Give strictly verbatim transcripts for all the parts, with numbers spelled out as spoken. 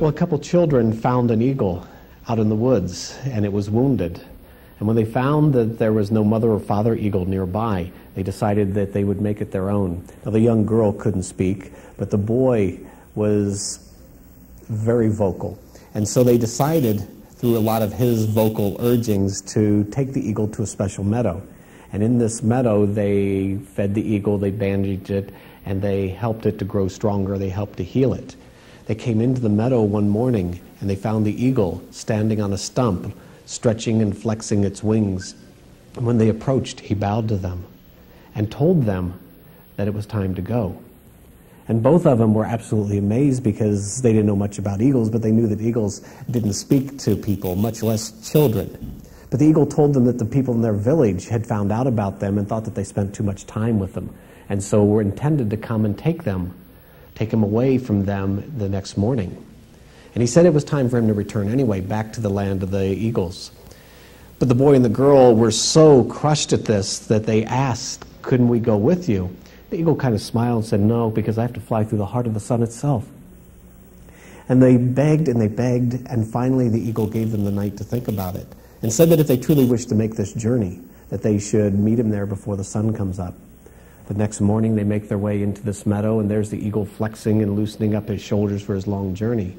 Well, a couple children found an eagle out in the woods, and it was wounded. And when they found that there was no mother or father eagle nearby, they decided that they would make it their own. Now, the young girl couldn't speak, but the boy was very vocal. And so they decided, through a lot of his vocal urgings, to take the eagle to a special meadow. And in this meadow, they fed the eagle, they bandaged it, and they helped it to grow stronger, they helped to heal it. They came into the meadow one morning, and they found the eagle standing on a stump, stretching and flexing its wings. And when they approached, he bowed to them and told them that it was time to go. And both of them were absolutely amazed, because they didn't know much about eagles, but they knew that eagles didn't speak to people, much less children. But the eagle told them that the people in their village had found out about them and thought that they spent too much time with them, and so were intended to come and take them, take them away from them the next morning. And he said it was time for him to return anyway, back to the land of the eagles. But the boy and the girl were so crushed at this that they asked, "Couldn't we go with you?" The eagle kind of smiled and said, "No, because I have to fly through the heart of the sun itself." And they begged and they begged, and finally the eagle gave them the night to think about it, and said that if they truly wished to make this journey, that they should meet him there before the sun comes up. The next morning they make their way into this meadow, and there's the eagle flexing and loosening up his shoulders for his long journey.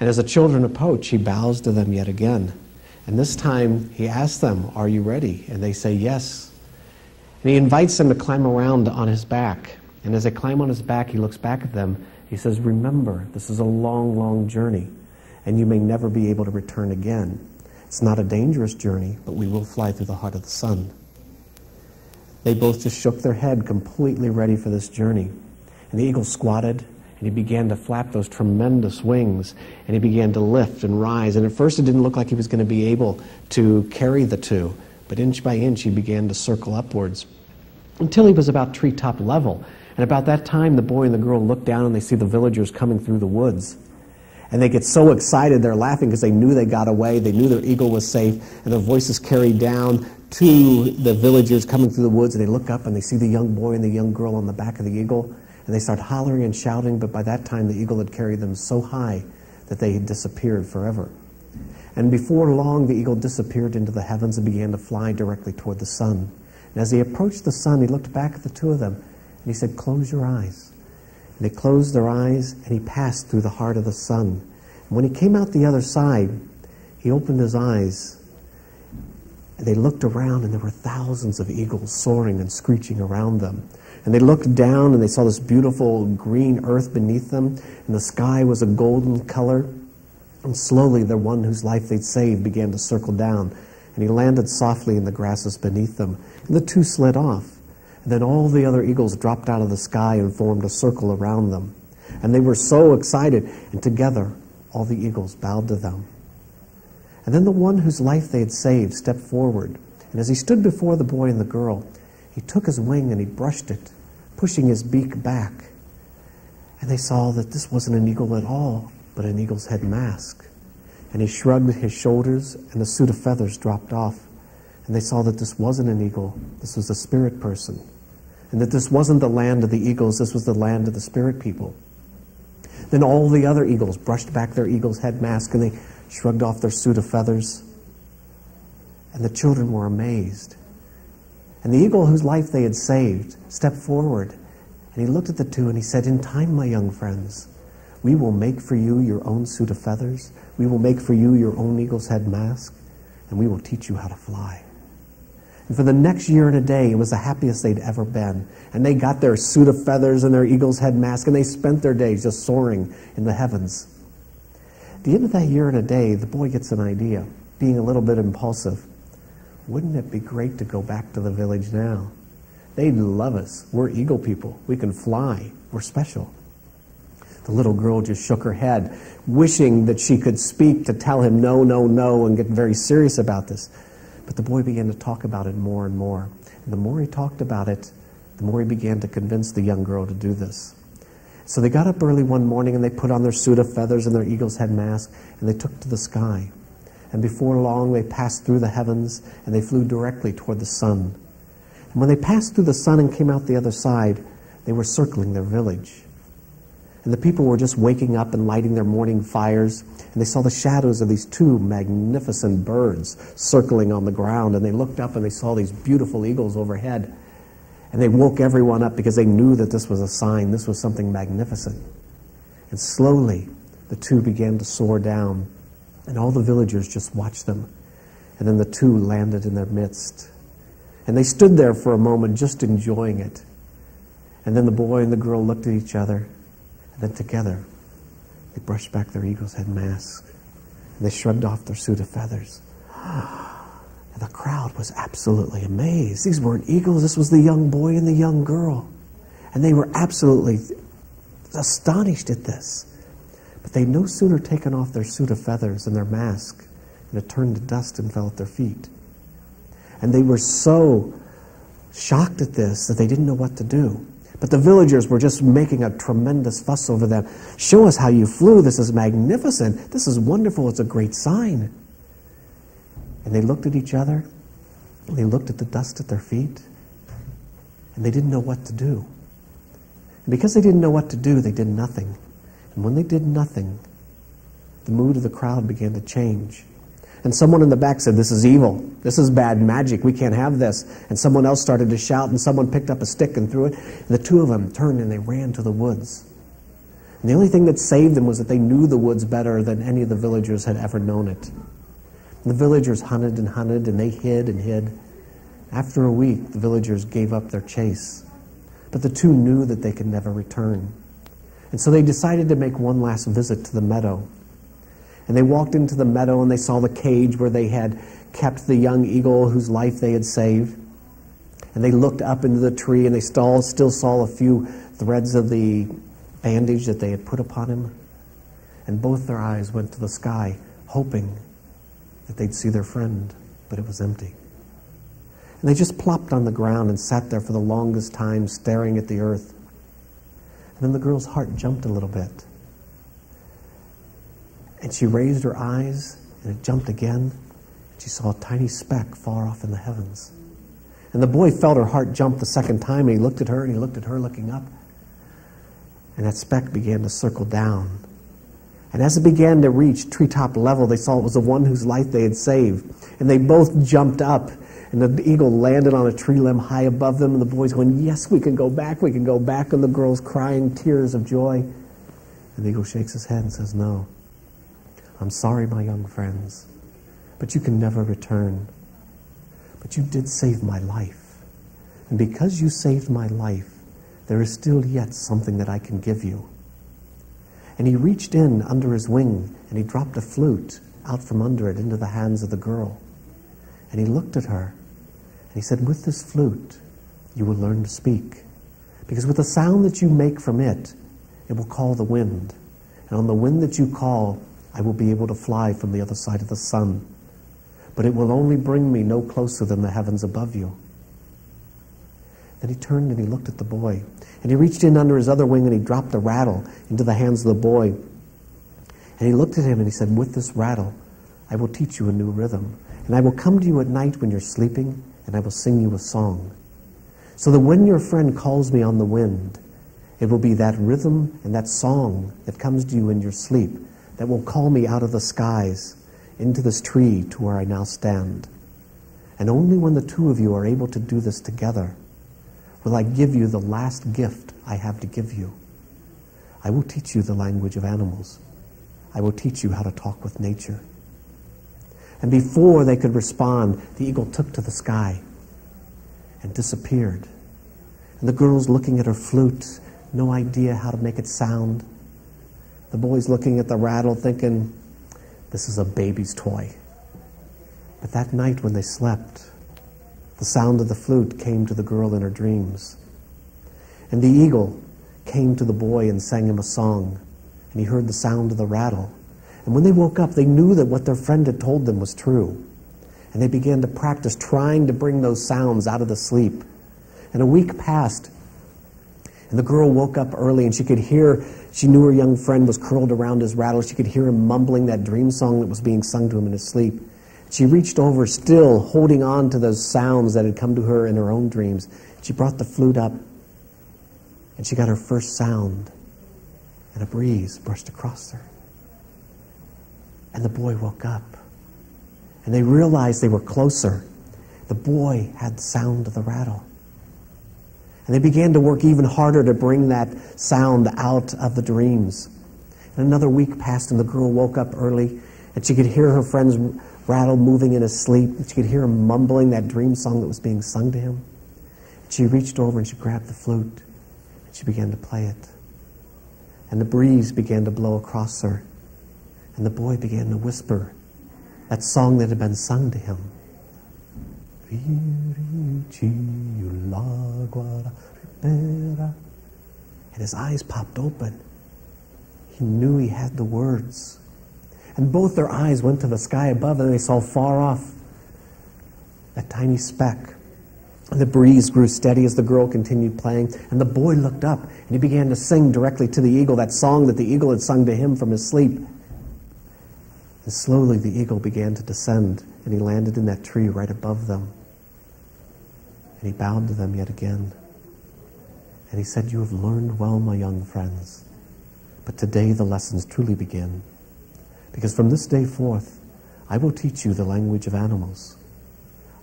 And as the children approach, he bows to them yet again. And this time he asks them, "Are you ready?" And they say, "Yes." And he invites them to climb around on his back. And as they climb on his back, he looks back at them. He says, "Remember, this is a long, long journey, and you may never be able to return again. It's not a dangerous journey, but we will fly through the heart of the sun." They both just shook their head, completely ready for this journey. And the eagle squatted, and he began to flap those tremendous wings, and he began to lift and rise. And at first it didn't look like he was going to be able to carry the two, but inch by inch he began to circle upwards until he was about treetop level. And about that time, the boy and the girl look down, and they see the villagers coming through the woods. And they get so excited, they're laughing because they knew they got away, they knew their eagle was safe, and their voices carried down to the villagers coming through the woods, and they look up and they see the young boy and the young girl on the back of the eagle, and they start hollering and shouting, but by that time the eagle had carried them so high that they had disappeared forever. And before long, the eagle disappeared into the heavens and began to fly directly toward the sun. And as he approached the sun, he looked back at the two of them, and he said, "Close your eyes." And they closed their eyes, and he passed through the heart of the sun. And when he came out the other side, he opened his eyes. And they looked around, and there were thousands of eagles soaring and screeching around them. And they looked down, and they saw this beautiful green earth beneath them, and the sky was a golden color. And slowly, the one whose life they'd saved began to circle down, and he landed softly in the grasses beneath them. And the two slid off. Then all the other eagles dropped out of the sky and formed a circle around them. And they were so excited, and together all the eagles bowed to them. And then the one whose life they had saved stepped forward, and as he stood before the boy and the girl, he took his wing and he brushed it, pushing his beak back. And they saw that this wasn't an eagle at all, but an eagle's head mask. And he shrugged his shoulders, and the suit of feathers dropped off. And they saw that this wasn't an eagle, this was a spirit person. And that this wasn't the land of the eagles, this was the land of the spirit people. Then all the other eagles brushed back their eagle's head mask, and they shrugged off their suit of feathers. And the children were amazed. And the eagle whose life they had saved stepped forward, and he looked at the two and he said, "In time, my young friends, we will make for you your own suit of feathers, we will make for you your own eagle's head mask, and we will teach you how to fly." And for the next year and a day, it was the happiest they'd ever been. And they got their suit of feathers and their eagle's head mask, and they spent their days just soaring in the heavens. At the end of that year and a day, the boy gets an idea, being a little bit impulsive. Wouldn't it be great to go back to the village now? They'd love us. We're eagle people. We can fly. We're special. The little girl just shook her head, wishing that she could speak to tell him no, no, no, and get very serious about this. But the boy began to talk about it more and more. And the more he talked about it, the more he began to convince the young girl to do this. So they got up early one morning, and they put on their suit of feathers and their eagle's head mask, and they took to the sky. And before long, they passed through the heavens, and they flew directly toward the sun. And when they passed through the sun and came out the other side, they were circling their village. and the people were just waking up and lighting their morning fires, and they saw the shadows of these two magnificent birds circling on the ground, and they looked up and they saw these beautiful eagles overhead, and they woke everyone up because they knew that this was a sign, this was something magnificent. And slowly, the two began to soar down, and all the villagers just watched them. And then the two landed in their midst. And they stood there for a moment, just enjoying it. And then the boy and the girl looked at each other, and then together, they brushed back their eagle's head mask, and they shrugged off their suit of feathers. And the crowd was absolutely amazed. These weren't eagles, this was the young boy and the young girl. And they were absolutely astonished at this. But they'd no sooner taken off their suit of feathers and their mask, and it turned to dust and fell at their feet. And they were so shocked at this that they didn't know what to do. But the villagers were just making a tremendous fuss over them. Show us how you flew. This is magnificent. This is wonderful. It's a great sign. And they looked at each other, and they looked at the dust at their feet, and they didn't know what to do. And because they didn't know what to do, they did nothing. And when they did nothing, the mood of the crowd began to change. And someone in the back said, "This is evil. This is bad magic. We can't have this." And someone else started to shout, and someone picked up a stick and threw it. And the two of them turned and they ran to the woods. And the only thing that saved them was that they knew the woods better than any of the villagers had ever known it. And the villagers hunted and hunted, and they hid and hid. After a week, the villagers gave up their chase. But the two knew that they could never return. And so they decided to make one last visit to the meadow. And they walked into the meadow, and they saw the cage where they had kept the young eagle whose life they had saved. And they looked up into the tree, and they still saw a few threads of the bandage that they had put upon him. And both their eyes went to the sky, hoping that they'd see their friend, but it was empty. And they just plopped on the ground and sat there for the longest time, staring at the earth. And then the girl's heart jumped a little bit. And she raised her eyes, and it jumped again. And she saw a tiny speck far off in the heavens. And the boy felt her heart jump the second time, and he looked at her, and he looked at her looking up. And that speck began to circle down. And as it began to reach treetop level, they saw it was the one whose life they had saved. And they both jumped up, and the eagle landed on a tree limb high above them, and the boy's going, "Yes, we can go back, we can go back," and the girl's crying tears of joy. And the eagle shakes his head and says, "No. I'm sorry, my young friends, but you can never return. But you did save my life. And because you saved my life, there is still yet something that I can give you." And he reached in under his wing, and he dropped a flute out from under it into the hands of the girl. And he looked at her, and he said, "With this flute, you will learn to speak. Because with the sound that you make from it, it will call the wind. And on the wind that you call, I will be able to fly from the other side of the sun, but it will only bring me no closer than the heavens above you." Then he turned and he looked at the boy, and he reached in under his other wing and he dropped a rattle into the hands of the boy. And he looked at him and he said, "With this rattle, I will teach you a new rhythm, and I will come to you at night when you're sleeping, and I will sing you a song, so that when your friend calls me on the wind, it will be that rhythm and that song that comes to you in your sleep that will call me out of the skies into this tree to where I now stand. And only when the two of you are able to do this together will I give you the last gift I have to give you. I will teach you the language of animals. I will teach you how to talk with nature." And before they could respond, the eagle took to the sky and disappeared. And the girl's looking at her flute, no idea how to make it sound. The boy's looking at the rattle thinking, "This is a baby's toy." But that night when they slept, the sound of the flute came to the girl in her dreams. And the eagle came to the boy and sang him a song, and he heard the sound of the rattle. And when they woke up, they knew that what their friend had told them was true. And they began to practice trying to bring those sounds out of the sleep. And a week passed, and the girl woke up early, and she could hear, she knew her young friend was curled around his rattle. She could hear him mumbling that dream song that was being sung to him in his sleep. She reached over, still holding on to those sounds that had come to her in her own dreams. She brought the flute up, and she got her first sound. and a breeze brushed across her. And the boy woke up. And they realized they were closer. The boy had the sound of the rattle. And they began to work even harder to bring that sound out of the dreams. And another week passed, and the girl woke up early, and she could hear her friend's rattle moving in his sleep, and she could hear him mumbling that dream song that was being sung to him. And she reached over and she grabbed the flute, and she began to play it. And the breeze began to blow across her, and the boy began to whisper that song that had been sung to him. And his eyes popped open. He knew he had the words. And both their eyes went to the sky above, and they saw far off a tiny speck. And the breeze grew steady as the girl continued playing. And the boy looked up, and he began to sing directly to the eagle, that song that the eagle had sung to him from his sleep. And slowly the eagle began to descend, and he landed in that tree right above them. And he bowed to them yet again. And he said, "You have learned well, my young friends, but today the lessons truly begin. Because from this day forth, I will teach you the language of animals.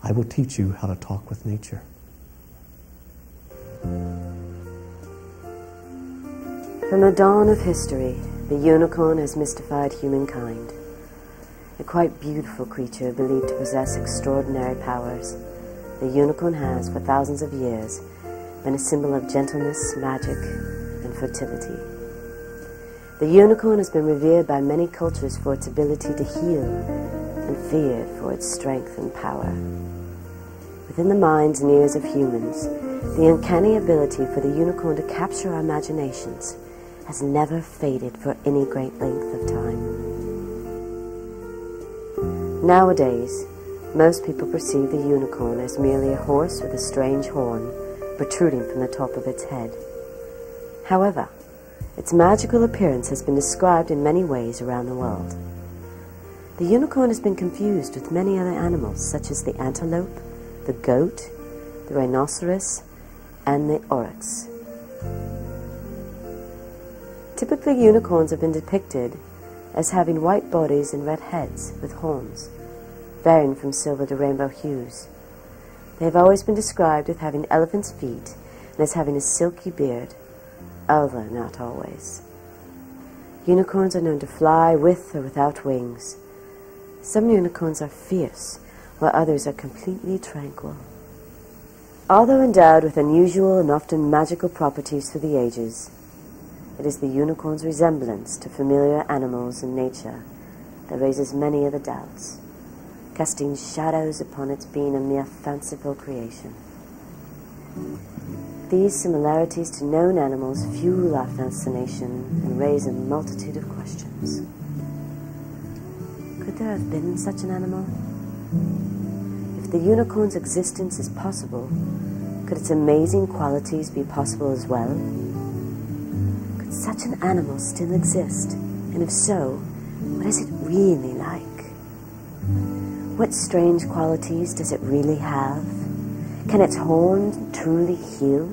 I will teach you how to talk with nature." From the dawn of history, the unicorn has mystified humankind. A quite beautiful creature believed to possess extraordinary powers, the unicorn has, for thousands of years, been a symbol of gentleness, magic, and fertility. The unicorn has been revered by many cultures for its ability to heal, and feared for its strength and power. Within the minds and ears of humans, the uncanny ability for the unicorn to capture our imaginations has never faded for any great length of time. Nowadays, most people perceive the unicorn as merely a horse with a strange horn protruding from the top of its head. However, its magical appearance has been described in many ways around the world. The unicorn has been confused with many other animals, such as the antelope, the goat, the rhinoceros, and the oryx. Typically, unicorns have been depicted as having white bodies and red heads with horns, varying from silver to rainbow hues. They have always been described as having elephant's feet and as having a silky beard, although not always. Unicorns are known to fly with or without wings. Some unicorns are fierce, while others are completely tranquil. Although endowed with unusual and often magical properties through the ages, it is the unicorn's resemblance to familiar animals and nature that raises many other doubts, casting shadows upon its being a mere fanciful creation. These similarities to known animals fuel our fascination and raise a multitude of questions. Could there have been such an animal? If the unicorn's existence is possible, could its amazing qualities be possible as well? Such an animal still exist, and if so, what is it really like? What strange qualities does it really have? Can its horn truly heal?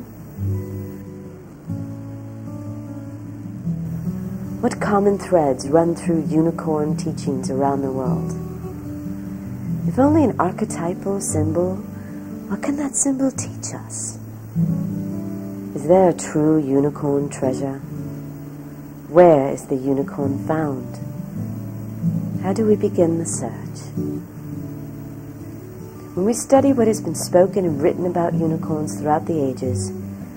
What common threads run through unicorn teachings around the world? If only an archetypal symbol, what can that symbol teach us? Is there a true unicorn treasure? Where is the unicorn found? How do we begin the search? When we study what has been spoken and written about unicorns throughout the ages,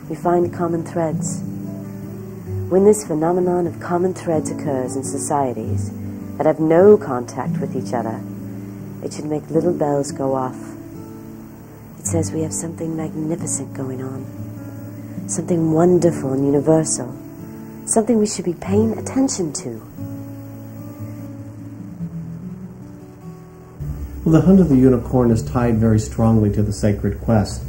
we find common threads. When this phenomenon of common threads occurs in societies that have no contact with each other, it should make little bells go off. It says we have something magnificent going on, something wonderful and universal, something we should be paying attention to. Well, the hunt of the unicorn is tied very strongly to the sacred quest.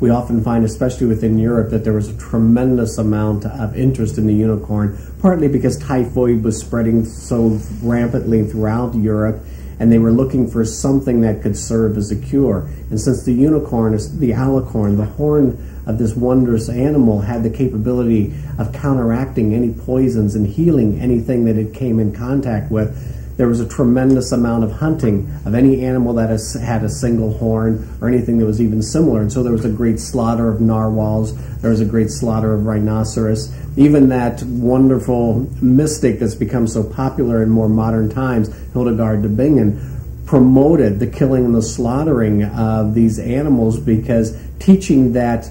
We often find, especially within Europe, that there was a tremendous amount of interest in the unicorn, partly because typhoid was spreading so rampantly throughout Europe, and they were looking for something that could serve as a cure. And since the unicorn, the alicorn, the horn of this wondrous animal had the capability of counteracting any poisons and healing anything that it came in contact with, there was a tremendous amount of hunting of any animal that has had a single horn or anything that was even similar. And so there was a great slaughter of narwhals, there was a great slaughter of rhinoceros. Even that wonderful mystic that's become so popular in more modern times, Hildegard de Bingen, promoted the killing and the slaughtering of these animals, because teaching that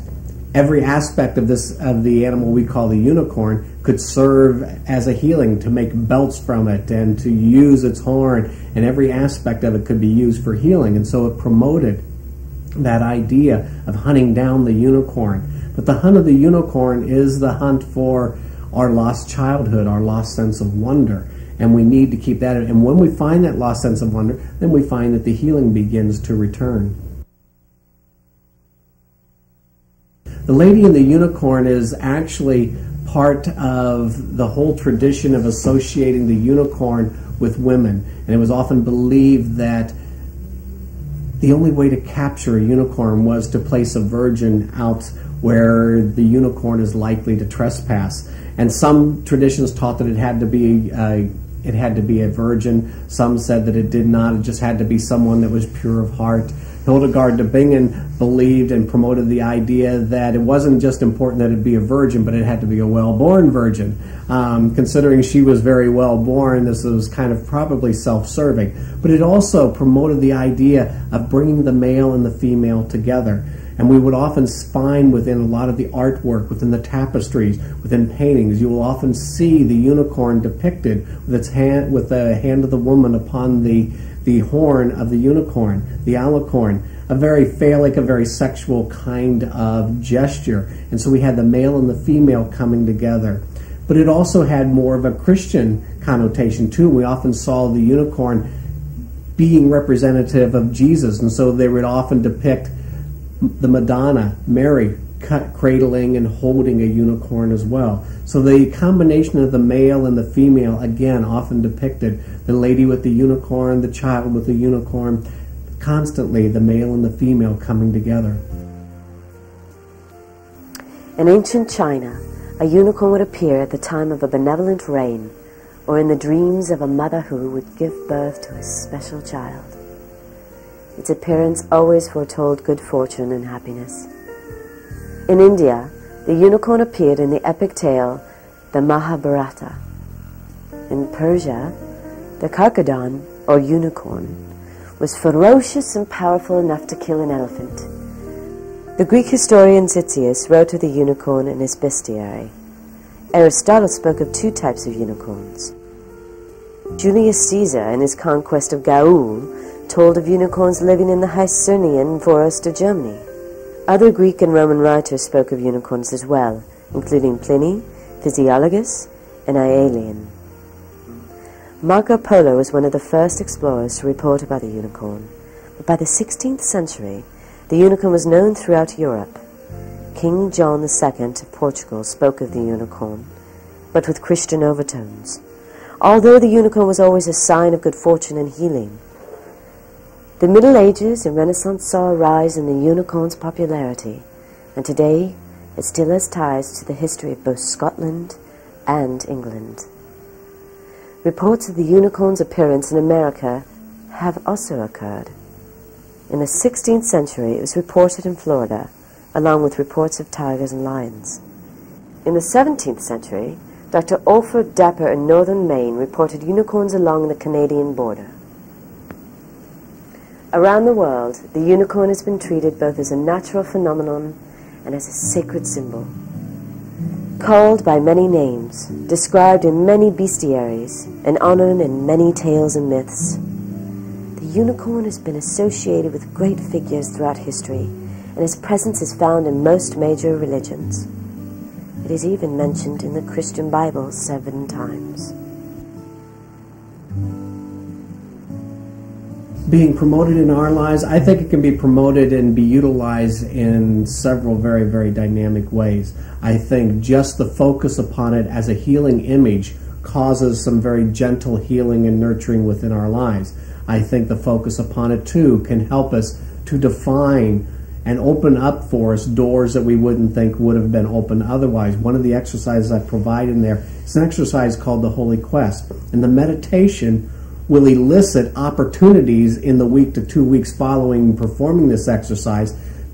every aspect of this of the animal we call the unicorn could serve as a healing, to make belts from it and to use its horn, and every aspect of it could be used for healing. And so it promoted that idea of hunting down the unicorn. But the hunt of the unicorn is the hunt for our lost childhood, our lost sense of wonder. And we need to keep that. And when we find that lost sense of wonder, then we find that the healing begins to return. The Lady and the Unicorn is actually part of the whole tradition of associating the unicorn with women. And it was often believed that the only way to capture a unicorn was to place a virgin out where the unicorn is likely to trespass. And some traditions taught that it had to be a, it had to be a virgin. Some said that it did not. It just had to be someone that was pure of heart. Hildegard de Bingen believed and promoted the idea that it wasn't just important that it be a virgin, but it had to be a well-born virgin. Um, considering she was very well-born, this was kind of probably self-serving. But it also promoted the idea of bringing the male and the female together. And we would often find within a lot of the artwork, within the tapestries, within paintings, you will often see the unicorn depicted with its hand, with the hand of the woman upon the, the horn of the unicorn, the alicorn, a very phallic, a very sexual kind of gesture. And so we had the male and the female coming together. But it also had more of a Christian connotation too. We often saw the unicorn being representative of Jesus, and so they would often depict the Madonna, Mary, cut, cradling and holding a unicorn as well. So the combination of the male and the female, again, often depicted. The lady with the unicorn, the child with the unicorn, constantly the male and the female coming together. In ancient China, a unicorn would appear at the time of a benevolent reign, or in the dreams of a mother who would give birth to a special child. Its appearance always foretold good fortune and happiness. In India, the unicorn appeared in the epic tale, the Mahabharata. In Persia, the Carcadon, or unicorn, was ferocious and powerful enough to kill an elephant. The Greek historian Ctesias wrote of the unicorn in his bestiary. Aristotle spoke of two types of unicorns. Julius Caesar, in his conquest of Gaul, told of unicorns living in the Hercynian forest of Germany. Other Greek and Roman writers spoke of unicorns as well, including Pliny, Physiologus, and Aelian. Marco Polo was one of the first explorers to report about the unicorn, but by the sixteenth century, the unicorn was known throughout Europe. King John the Second of Portugal spoke of the unicorn, but with Christian overtones, although the unicorn was always a sign of good fortune and healing. The Middle Ages and Renaissance saw a rise in the unicorn's popularity, and today it still has ties to the history of both Scotland and England. Reports of the unicorn's appearance in America have also occurred. In the sixteenth century, it was reported in Florida, along with reports of tigers and lions. In the seventeenth century, Doctor Alfred Dapper in northern Maine reported unicorns along the Canadian border. Around the world, the unicorn has been treated both as a natural phenomenon and as a sacred symbol. Called by many names, described in many bestiaries, and honored in many tales and myths, the unicorn has been associated with great figures throughout history, and its presence is found in most major religions. It is even mentioned in the Christian Bible seven times. Being promoted in our lives, I think it can be promoted and be utilized in several very, very dynamic ways. I think just the focus upon it as a healing image causes some very gentle healing and nurturing within our lives. I think the focus upon it too can help us to define and open up for us doors that we wouldn't think would have been open otherwise. One of the exercises I provide in there is an exercise called the Holy Quest. And the meditation will elicit opportunities in the week to two weeks following performing this exercise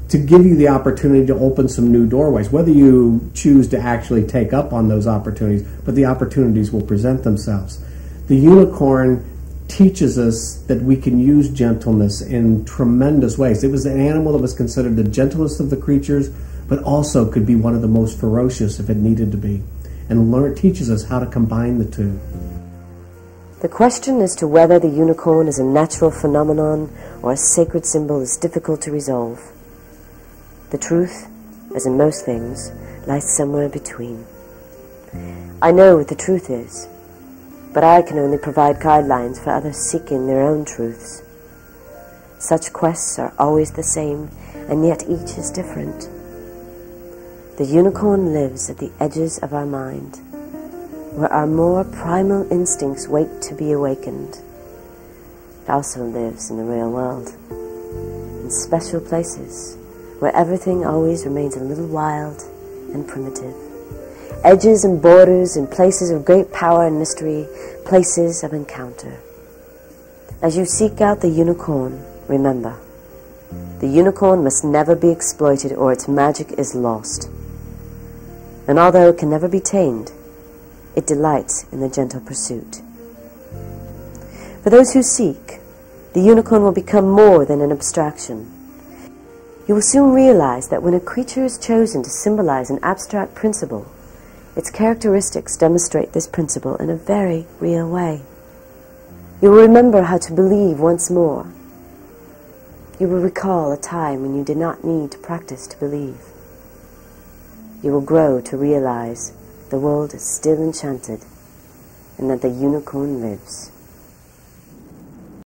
to give you the opportunity to open some new doorways, whether you choose to actually take up on those opportunities, but the opportunities will present themselves. The unicorn teaches us that we can use gentleness in tremendous ways. It was an animal that was considered the gentlest of the creatures, but also could be one of the most ferocious if it needed to be. And learn teaches us how to combine the two. The question as to whether the unicorn is a natural phenomenon or a sacred symbol is difficult to resolve. The truth, as in most things, lies somewhere between. I know what the truth is, but I can only provide guidelines for others seeking their own truths. Such quests are always the same, and yet each is different. The unicorn lives at the edges of our mind, where our more primal instincts wait to be awakened. It also lives in the real world, in special places, where everything always remains a little wild and primitive. Edges and borders and places of great power and mystery, places of encounter. As you seek out the unicorn, remember, the unicorn must never be exploited or its magic is lost. And although it can never be tamed, it delights in the gentle pursuit. For those who seek, the unicorn will become more than an abstraction. You will soon realize that when a creature is chosen to symbolize an abstract principle, its characteristics demonstrate this principle in a very real way. You will remember how to believe once more. You will recall a time when you did not need to practice to believe. You will grow to realize the world is still enchanted and that the unicorn lives.